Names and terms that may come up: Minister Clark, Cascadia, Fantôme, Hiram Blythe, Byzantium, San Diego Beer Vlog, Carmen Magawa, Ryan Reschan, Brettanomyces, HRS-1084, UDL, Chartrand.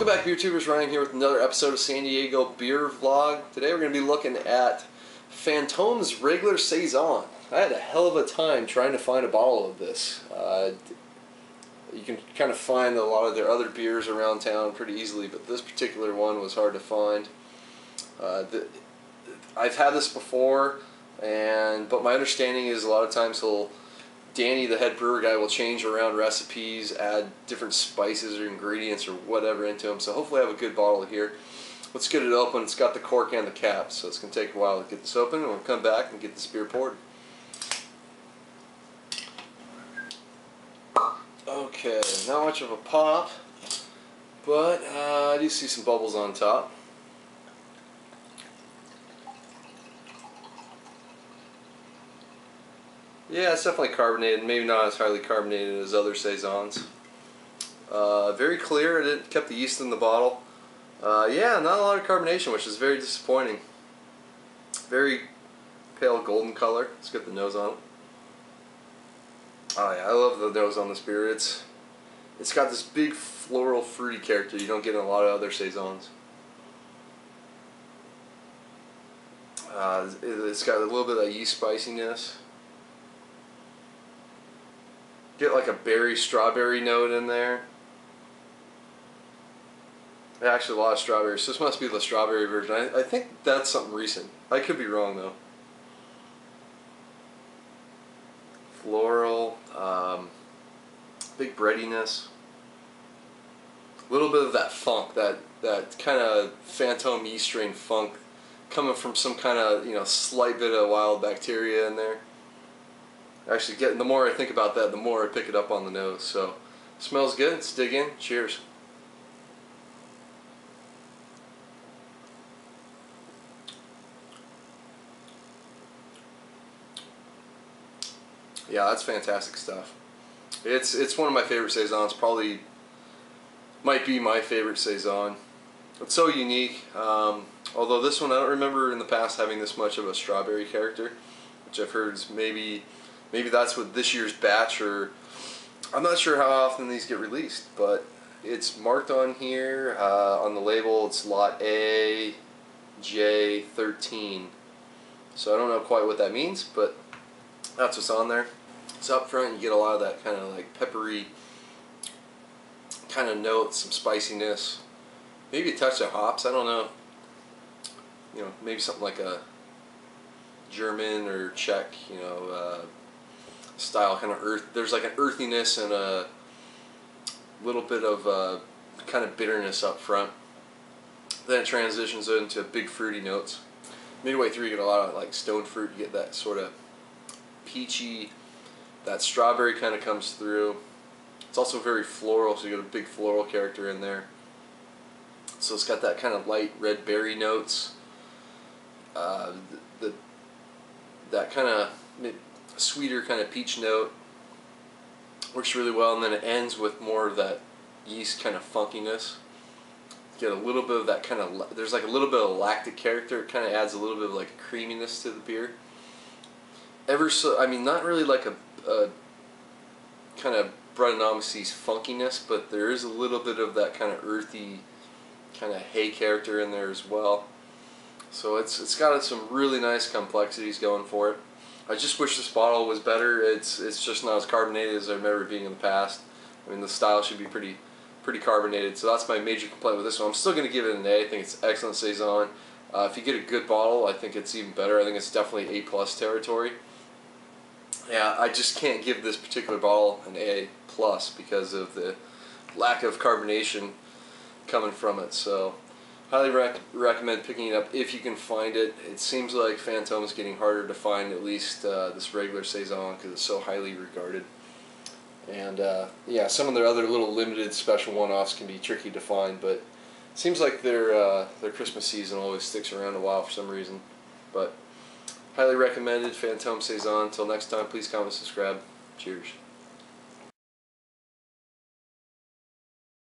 Welcome back, YouTubers. Ryan here with another episode of San Diego Beer Vlog. Today we're going to be looking at Fantôme's regular saison. I had a hell of a time trying to find a bottle of this. You can kind of find a lot of their other beers around town pretty easily, but this particular one was hard to find. I've had this before, but my understanding is a lot of times Danny, the head brewer guy, will change around recipes, add different spices or ingredients or whatever into them. So hopefully I have a good bottle here. Let's get it open. It's got the cork and the cap, so it's going to take a while to get this open, and we'll come back and get this beer poured. Okay, not much of a pop, but I do see some bubbles on top. Yeah, it's definitely carbonated, maybe not as highly carbonated as other saisons. Very clear, it kept the yeast in the bottle. Yeah, not a lot of carbonation, which is very disappointing. Very pale golden color. Let's get the nose on it. Oh yeah, I love the nose on this beer. It's got this big floral fruity character you don't get in a lot of other saisons. It's got a little bit of yeast spiciness. Get like a berry, strawberry note in there. Actually, a lot of strawberries. This must be the strawberry version. I think that's something recent. I could be wrong though. Floral, big breadiness, a little bit of that funk, that kind of Fantôme yeast strain funk, coming from some kind of slight bit of wild bacteria in there. Actually, the more I think about that, the more I pick it up on the nose. So, smells good. Let's dig in. Cheers. Yeah, that's fantastic stuff. It's one of my favorite saisons. Probably might be my favorite saison. It's so unique. Although this one, I don't remember in the past having this much of a strawberry character, which I've heard is maybe that's with this year's batch, or I'm not sure how often these get released, but it's marked on here, on the label, it's lot AJ13. So I don't know quite what that means, but that's what's on there. It's up front, you get a lot of that kind of like peppery kind of note, some spiciness, maybe a touch of hops, I don't know. Maybe something like a German or Czech, style, kind of earth. There's like an earthiness and a little bit of kind of bitterness up front. Then it transitions into big fruity notes. Midway through, you get a lot of like stone fruit. You get that sort of peachy, that strawberry kind of comes through. It's also very floral, so you get a big floral character in there. So it's got that kind of light red berry notes. That kind of sweeter kind of peach note works really well, and then it ends with more of that yeast kind of funkiness. Get a little bit of that kind of, there's like a little bit of lactic character. It kind of adds a little bit of like creaminess to the beer. I mean, not really like a kind of Brettanomyces funkiness, but there is a little bit of that kind of earthy, kind of hay character in there as well. So it's got some really nice complexities going for it. I just wish this bottle was better. It's just not as carbonated as I remember being in the past. I mean, the style should be pretty carbonated. So that's my major complaint with this one. I'm still going to give it an A. I think it's excellent saison. If you get a good bottle, I think it's even better. I think it's definitely A+ territory. Yeah, I just can't give this particular bottle an A+ because of the lack of carbonation coming from it. So highly recommend picking it up if you can find it. It seems like Fantôme is getting harder to find, at least this regular saison, because it's so highly regarded. And yeah, some of their other little limited special one-offs can be tricky to find, but it seems like their Christmas season always sticks around a while for some reason. But highly recommended Fantôme saison. Until next time, please comment, subscribe. Cheers.